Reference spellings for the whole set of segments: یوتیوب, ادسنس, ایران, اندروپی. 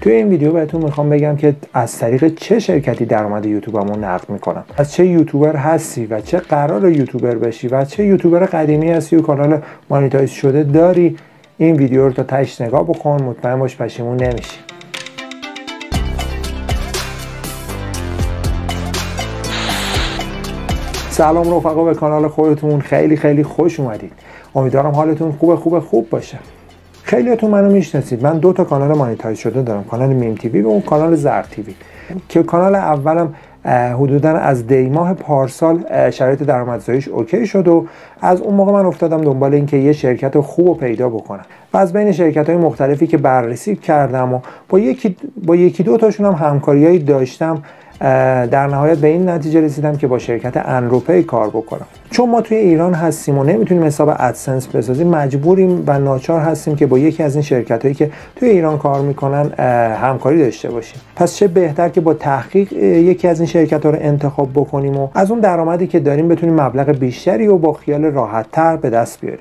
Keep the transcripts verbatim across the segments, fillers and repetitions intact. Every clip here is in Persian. توی این ویدیو بهتون میخوام بگم که از طریق چه شرکتی درآمد یوتیوبمو نقد میکنم، از چه یوتیوبر هستی و چه قرار یوتیوبر بشی و از چه یوتیوبر قدیمی هستی و کانال مانیتایز شده داری. این ویدیو رو تا تهش نگاه بکن، مطمئن باش پشیمون نمیشی. سلام رفقا، به کانال خودتون خیلی خیلی خوش اومدید. امیدوارم حالتون خوب خوب خوب باشه. خیلیاتون منو میشناسید، من دو تا کانال مانیتایز شده دارم، کانال میم تیوی و اون کانال زرد تیوی، که کانال اولم حدودا از دی ماه پارسال شرایط درآمدزاییش اوکی شد و از اون موقع من افتادم دنبال اینکه یه شرکت خوب رو پیدا بکنم و از بین شرکت‌های مختلفی که بررسی کردم و با یکی با یکی دو تاشون هم همکاریایی داشتم، در نهایت به این نتیجه رسیدم که با شرکت اندروپی کار بکنم. چون ما توی ایران هستیم و نمیتونیم حساب ادسنس بسازیم، مجبوریم و ناچار هستیم که با یکی از این شرکت هایی که توی ایران کار میکنن همکاری داشته باشیم. پس چه بهتر که با تحقیق یکی از این شرکت ها رو انتخاب بکنیم و از اون درآمدی که داریم بتونیم مبلغ بیشتری و با خیال راحت تر به دست بیاریم،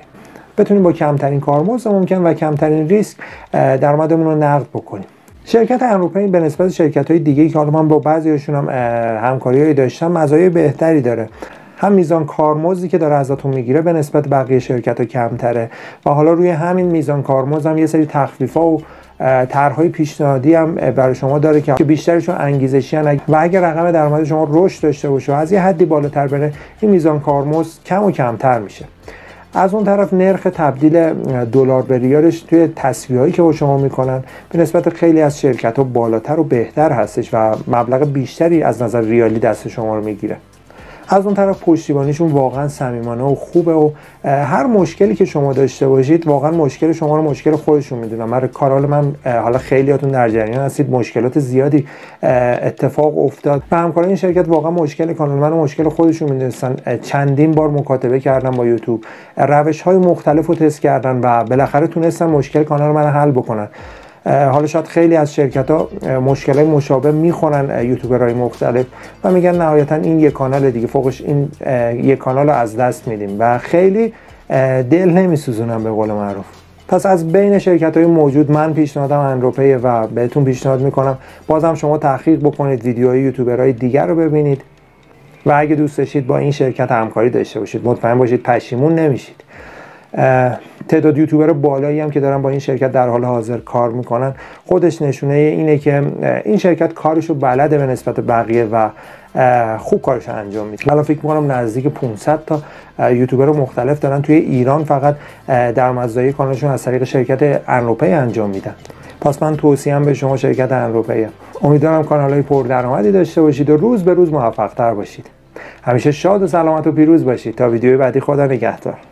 بتونیم با کمترین کارمزد ممکن و کمترین ریسک درآمدمون رو نقد بکنیم. شرکت اندروپی به نسبت شرکت‌های دیگه که حالا من با بعضی‌هاشون هم همکاری‌هایی داشتم، مزایای بهتری داره. هم میزان کارمزدی که داره ازتون میگیره به نسبت بقیه شرکت‌ها کمتره و حالا روی همین میزان کارمزد هم یه سری تخفیف‌ها و طرح‌های پیشنهادی هم برای شما داره که بیشترشون انگیزشیان و اگر رقم درآمد شما رشد داشته باشه و از یه حدی بالاتر بره، این میزان کارمزد کم و کمتر میشه. از اون طرف نرخ تبدیل دلار به ریالش توی تسویه‌هایی که با شما میکنن به نسبت خیلی از شرکت‌ها بالاتر و بهتر هستش و مبلغ بیشتری از نظر ریالی دست شما رو میگیره. از اون طرف پشتیبانیشون واقعا صمیمانه و خوبه و هر مشکلی که شما داشته باشید واقعا مشکل شما رو مشکل خودشون میدونن. من کانال من حالا خیلیاتون در جریان هستید، مشکلات زیادی اتفاق افتاد و همکاران این شرکت واقعا مشکل کانال من و مشکل خودشون میدونستن. چندین بار مکاتبه کردن با یوتیوب، روش‌های مختلف رو تست کردن و بالاخره تونستن مشکل کانال من حل بکنن. حالا شاید خیلی از شرکت‌ها مشکلای مشابه میخورن یوتیوبرهای مختلف و میگن نهایتا این یک کانال دیگه، فوقش این یک کانال رو از دست میدیم و خیلی دل نمیسوزونم به قول معروف. پس از بین شرکت‌های موجود من پیشنهادم اندروپی و بهتون پیشنهاد میکنم بازم شما تحقیق بکنید، ویدیوهای یوتیوبرهای دیگر رو ببینید و اگه دوست داشتید با این شرکت همکاری داشته باشید، مطمئن باشید پشیمون نمیشید. تعداد یوتیوبر بالایی هم که دارن با این شرکت در حال حاضر کار میکنن خودش نشونه اینه که این شرکت کارشو بلده به نسبت بقیه و خوب کارشو انجام میده. الان فکر میکنم نزدیک پانصد تا یوتیوبر مختلف دارن توی ایران فقط درآمدزایی کانالشون از طریق شرکت اندروپی انجام میدن. پس من توصیه‌ام به شما شرکت اندروپی. امیدوارم کانالای پردرآمدی داشته باشید و روز به روز موفق‌تر باشید. همیشه شاد و سلامت و پیروز باشید. تا ویدیوی بعدی، خدا نگهدار.